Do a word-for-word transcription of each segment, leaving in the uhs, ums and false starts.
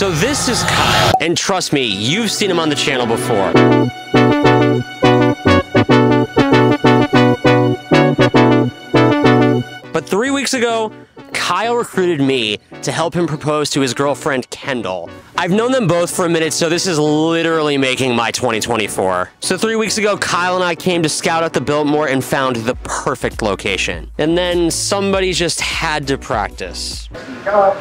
So this is Kyle, and trust me, you've seen him on the channel before. But three weeks ago, Kyle recruited me to help him propose to his girlfriend, Kendall. I've known them both for a minute, so this is literally making my twenty twenty-four. So three weeks ago, Kyle and I came to scout out the Biltmore and found the perfect location. And then somebody just had to practice. Hello.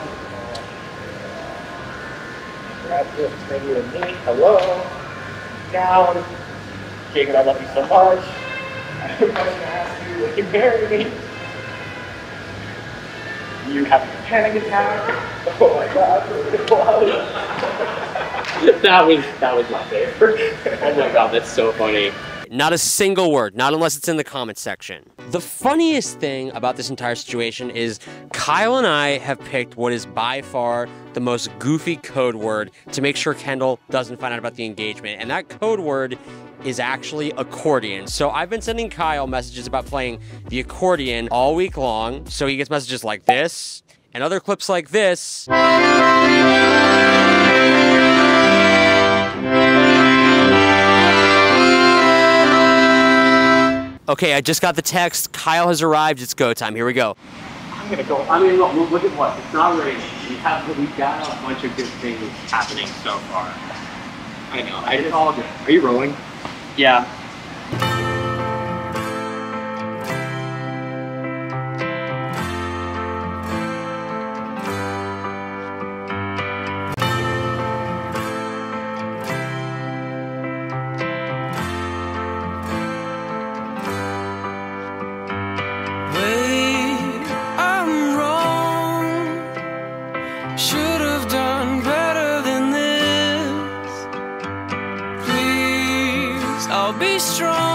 Hello. Down. David, I love you so much. I'm going to ask you if you can marry me. You have a panic attack. Oh my god. that was that was my favorite. Oh my god, that's so funny. Not a single word, not unless it's in the comment section. The funniest thing about this entire situation is Kyle and I have picked what is by far the most goofy code word to make sure Kendall doesn't find out about the engagement, and that code word is actually accordion. So I've been sending Kyle messages about playing the accordion all week long. So he gets messages like this and other clips like this. Okay, I just got the text. Kyle has arrived. It's go time. Here we go. I'm gonna go. I mean, look, look at what. It's not raining. We have we got a bunch of good things happening so far. I know. I did all good. Are you rolling? Yeah. Wait, I'm wrong. Should have done better than this. I'll be strong.